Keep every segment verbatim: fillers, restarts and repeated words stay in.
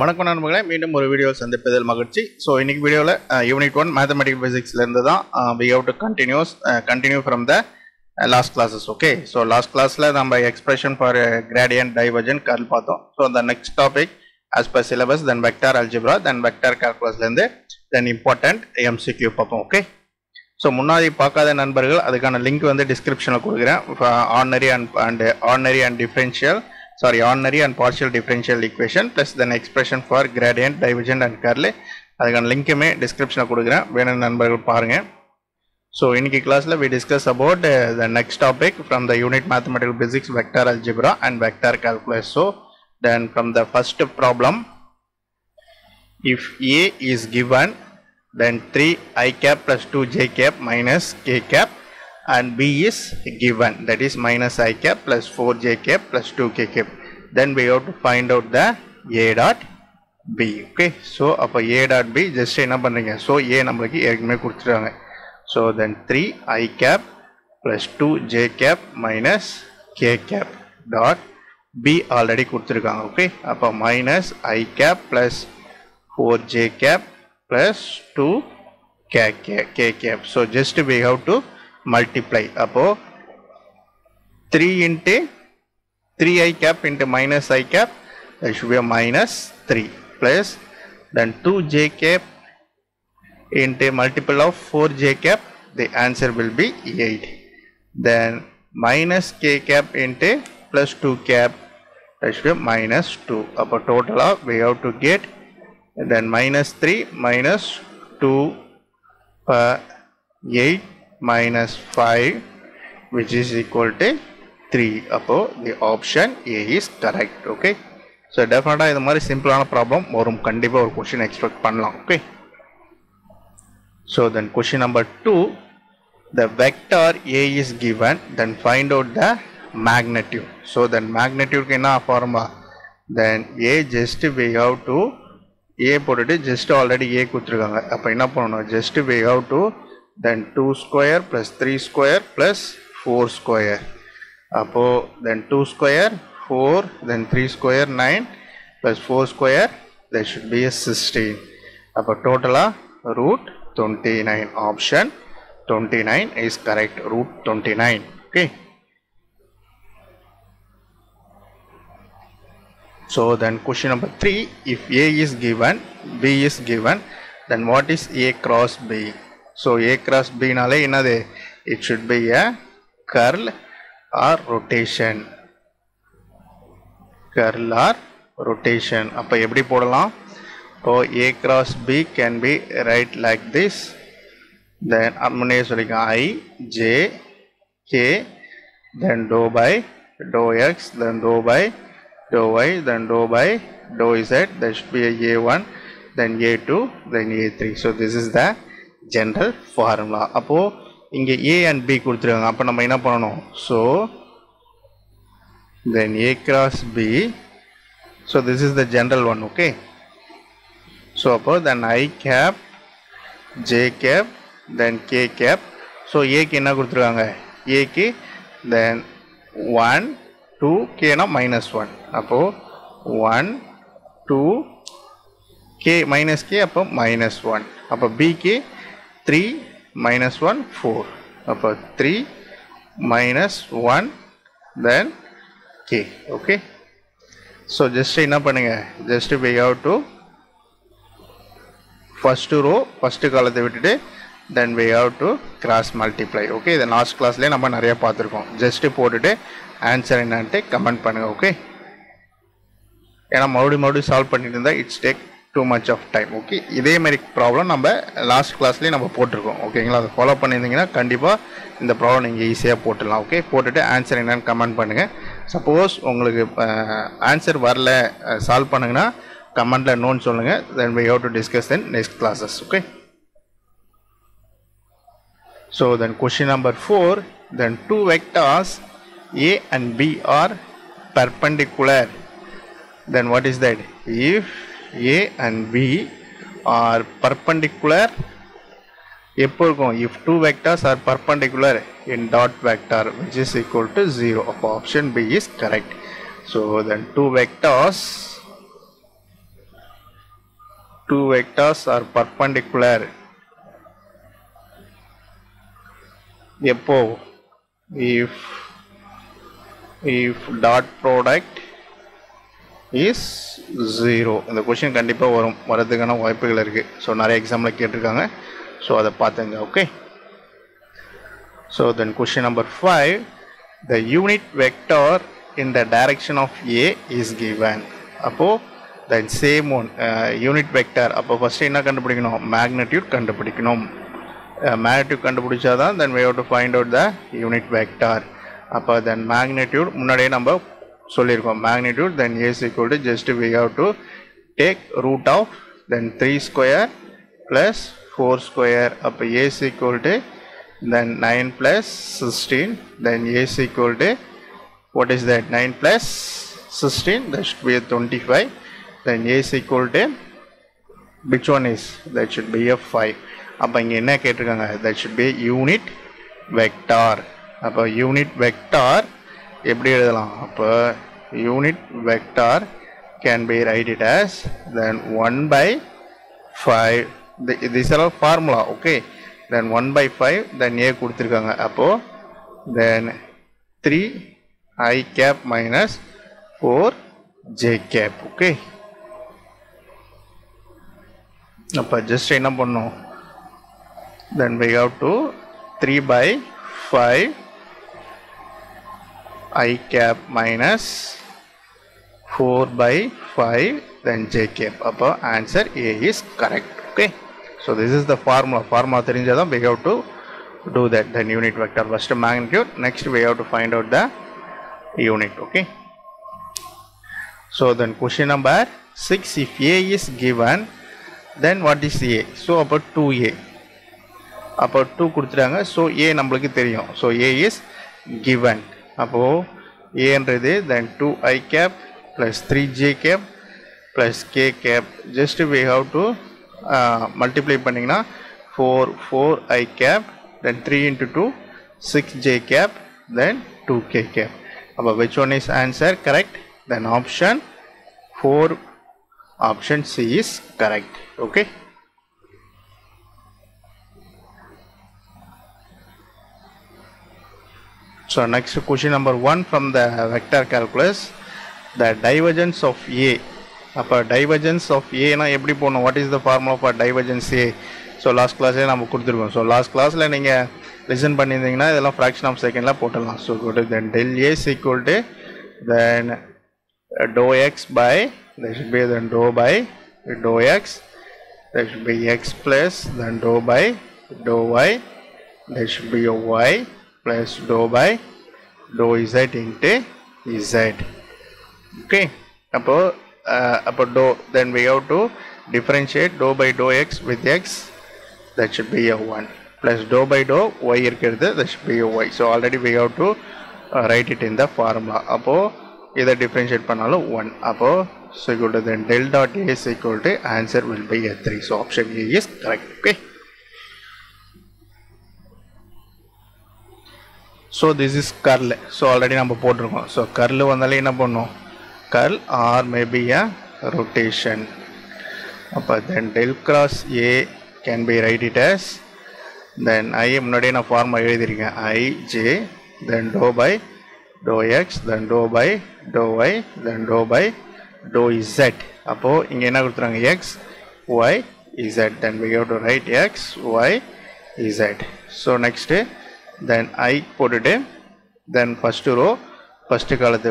வணக்கம் நண்பர்களே, மீண்டும் ஒரு வீடியோ சந்திப்பதில் மகிழ்ச்சி. ஸோ இன்னைக்கு வீடியோவில் யூனிட் ஒன் மேத்தமெட்டிக்ஸ் ஃபிசிக்ஸ்லேருந்து தான் we have to continues continue from the last classes. Okay, so last கிளாஸில் நம்ம expression for gradient divergent curl பார்த்தோம். ஸோ அந்த next topic as per syllabus then vector algebra then vector கால்குலஸ்லேருந்து then important MCQ பார்ப்போம். Okay, so முன்னாடி பார்க்காத நண்பர்கள் அதுக்கான லிங்க் வந்து டிஸ்கிரிப்ஷனில் கொடுக்குறேன். Ordinary and and ordinary and differential sorry ordinary and partial differential equation plus then expression for gradient divergent and curl adukana link me description la kudukuren vena nanbargal paarenga. So iniki class la we discuss about uh, the next topic from the unit mathematical physics vector algebra and vector calculus. So then from the first problem, if A is given then three i cap plus two j cap minus k cap and B is given, that is minus I cap plus four j cap plus two k cap, then we have to find out the A dot B. okay, so appo A dot B just enna pandringa, so A namakku ergume kuduthiranga. So then three i cap plus two j cap minus k cap dot B already kuduthiranga. Okay, appo minus I cap plus four j cap plus two k k cap, so just we have to multiply. அப்போ three into three i cap into minus I cap, that should be a minus three plus then two j cap into multiple of four j cap, the answer will be eight. Then minus k cap into plus two cap, that should be a minus two. அப்போ total of we have to get then minus three minus two per eight minus five, which is equal to three. Appo the option A is correct. Okay, so definitely the more simple problem varum kandipa or question expect pannalam. Okay, so then question number two, the vector A is given, then find out the magnitude. So then magnitude ku enna formula, then A just we have to A pottu just already A kuduthirukanga. Appo enna pananum, just we have to then two square plus three square plus four square. Appo then two square four, then three square nine plus four square, there should be a sixteen. Appo total ah root twenty-nine. Option twenty-nine is correct, root twenty-nine. Okay, so then question number three, if A is given, B is given, then what is A cross B? So A cross B nale enadhu, it should be a curl or rotation, curl or rotation. Appo eppadi podalam, so A cross B can be right like this, then amune solika I j k then dou by dou x then dou by dou y then dou by dou z, that should be a a one then a two then a three. So this is the general formula. அப்போ இங்க A and B கொடுத்துருக்காங்க, அப்போ நம்ம என்ன பண்ணணும்? So then A cross B, so this is the general one. Okay, so அப்போ then I cap j cap then k cap, so A க்கு என்ன கொடுத்துருக்காங்க? A க்கு then one two k னா minus one, அப்போ one two k minus k, அப்போ minus one. அப்போ B க்கு three minus one four, அப்போ three minus one then k. okay, so just என்ன பண்ணுங்க, just we have to first row first column விட்டுட்டு then we have to cross multiply. okay, இத last classலயே நம்ம நிறைய பார்த்திருக்கோம். just போட்டுட்டு ஆன்சர் என்னன்னு கமெண்ட் பண்ணுங்க. okay, ஏன்னா மறுபடியும் மறுபடியும் சால்வ் பண்ணிட்டு இருந்தா it's take too much of time. okay, இதே மாதிரி ப்ராப்ளம் நம்ம லாஸ்ட் கிளாஸ்லயே நம்ம போட்டுருக்கோம். ஓகேங்களா, அதை ஃபாலோ பண்ணியிருந்தீங்கன்னா கண்டிப்பாக இந்த ப்ராப்ளம் நீங்கள் ஈஸியாக போட்டுடலாம். ஓகே, போட்டுட்டு ஆன்சர் என்னன்னு கமெண்ட் பண்ணுங்கள். சப்போஸ் உங்களுக்கு ஆன்சர் வரல சால்வ் பண்ணுங்கன்னா கமெண்ட்டில் நோன்னு சொல்லுங்கள். Then we have to discuss then next classes. Okay, so then question number four, then two vectors A and B are perpendicular, then what is that? If A and B are perpendicular, எப்போ இருக்கும்? if two vectors are perpendicular in dot vector, which is equal to zero. அப்போ option B is correct. So then two vectors two vectors are perpendicular. Epo, if if dot product is zero, the question kandipa varum varadhukana vaaipugal irukku. So nariya exam la ketirukanga, so adha paathunga. Okay, so then question number five, the unit vector in the direction of A is given. Appo then same one uh, unit vector appo first enna kandupidikanum, magnitude kandupidikanum. uh, magnitude kandupidichadhaan then we have to find out the unit vector. Appo then magnitude munade namba sollirukom, magnitude then A is equal to just we have to take root of then three square plus four square. Appo A is equal to then nine plus sixteen, then A is equal to what is that, nine plus sixteen, that should be a twenty-five. Then A is equal to, which one is that, should be a five. That should be unit vector. Unit vector unit vector can be write it as then one by five. These are all formula. Okay, then one by five, then A kuduthirukanga. Appo then three I cap minus four J cap. Okay, appo just enna pannum, then we have to three by five I cap minus four by five then J cap. Appo answer A is correct. Okay, so this is the formula. Formula therinjadha we have to do that. Then unit vector, first magnitude, next we have to find out the unit. Okay, so then question number six, if A is given, then what is A? So about two A, about two kuduthiranga. So A namukku theriyum, so A is given. Appo A endradhu then two i cap plus three j cap plus k cap, just we have to Uh, multiply pannina four four i cap then three into two six j cap then two k cap. About which one is answer correct? Then option four, option C is correct. Okay, so next question number one from the vector calculus, the divergence of A. Upper divergence of A na eppadi ponum, what is the formula for divergence A? So last class la namu kuduthirukkom. So last class la neenga listen pannirundinga idella fraction of second la pottalam. So go to then del A is equal to then uh, dou x by, that should be then dou by dou x, that should be x plus then dou by dou y, that should be a y plus dou by dou z into z. Okay, appo Uh, about dou, then we have to differentiate dou by dou x with x, that should be a one plus dou by dou y irukkiradhu, that should be a y. So already we have to uh, write it in the formula. Appo either differentiate pannalo one. Appo so equal to then del dot A is equal to, answer will be a three. So option A is correct. Okay, so this is curl. So already namu potirukom. So curl vandala enna pannum, curl or maybe a rotation. But then del cross A can be write it as then I am not in a form I j then dou by dou x then dou by dou y then dou by dou z. Appo inge enna kuduthanga x y z, then we have to write x y z. So next then I put it then first row first column,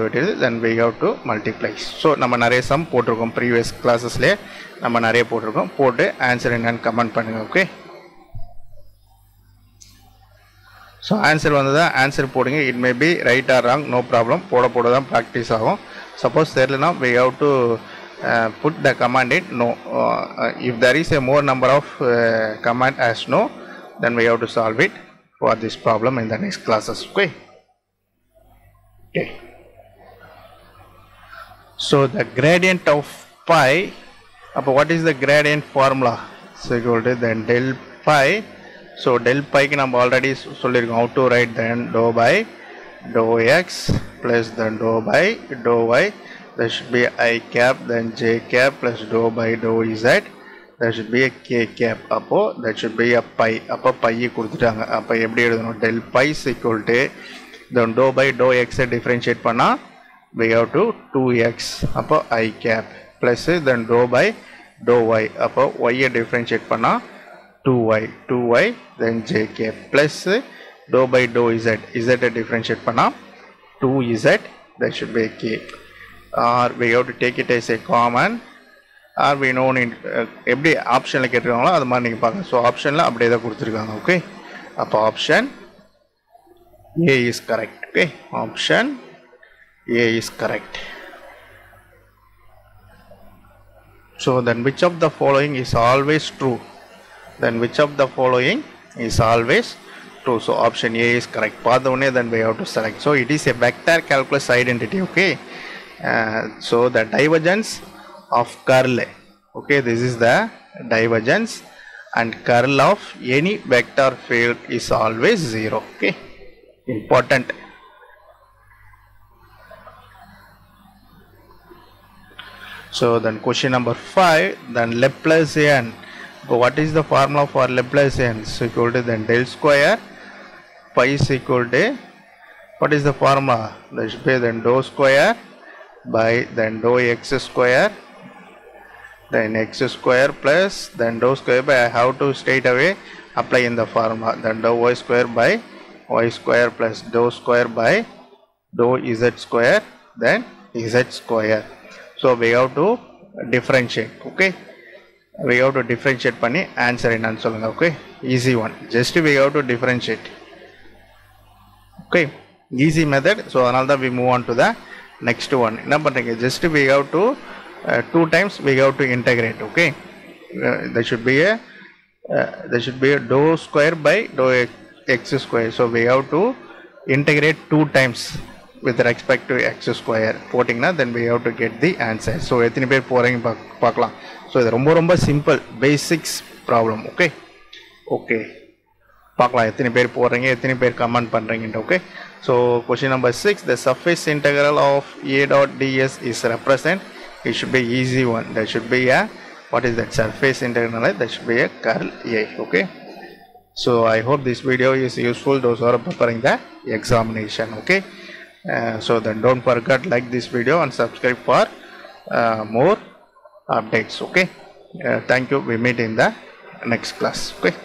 then we have to multiply. So நம்ம நிறைய sum போட்டுருக்கோம் previous classesல, நம்ம நிறைய போட்டுருக்கோம். போட்டு answer என்னன்னு comment பண்ணுங்க. Okay, so answer வந்ததா answer போடுங்க. It may be right or wrong, no problem. போட போட தான் practice ஆகும். Suppose தெரியலனா we have to uh, put the command in no. Uh, if there is a more number of uh, command as no, then we have to solve it for this problem in the next classes. Okay. Okay, so the gradient of pi, but what is the gradient formula? So equal to then del pi. So del pi ki nam already sollirukom how to write, then dou by dou x plus then dou by dou y, that should be I cap then j cap plus dou by dou z there should be a k cap. Appo, there should be a pi. Appo pi kudutanga. Appo eppadi eduthanum del pi is equal to then dou by dou x differentiate panna we have to two x appo I cap plus then dou by dou y appo y differentiate panna two y two y then j cap plus dou by dou z z differentiate panna two z that should be k or we have to take it as a common or we know in every option la ketranga adha mari neenga paaka so option la apdiye da kuduthirukanga okay appo option a is correct okay option a is correct so then which of the following is always true then which of the following is always true so option a is correct paadavane then we have to select so it is a vector calculus identity okay uh, so the divergence of curl okay this is the divergence and curl of any vector field is always zero okay important so then question number five then Laplacian so what is the formula for Laplacian so equal to then del square pi is equal to what is the formula that should be then dou square by then dou x square then x square plus then dou square by I have to straight away apply in the formula then dou y square by y square plus dou square by dou z square then z square so we have to differentiate okay we have to differentiate panni answer enna solunga okay easy one just we have to differentiate okay easy method so another we move on to the next one enna panreenga just we have to uh, two times we have to integrate okay uh, there should be a uh, there should be a dou square by dou x x square so we have to integrate two times with respect to x square போட்டிங்கன்னா then we have to get the answer so எத்தனை பேர் போறீங்க பார்க்கலாம் so இது ரொம்ப ரொம்ப simple basics problem okay okay பார்க்கலாம் எத்தனை பேர் போறீங்க எத்தனை பேர் கமெண்ட் பண்றீங்கன்னு okay so question number six the surface integral of a dot ds is represent it should be easy one that should be a what is that surface integral that should be a curl a okay so I hope this video is useful those who are preparing the examination okay uh, so then don't forget like this video and subscribe for uh, more updates okay uh, thank you we meet in the next class okay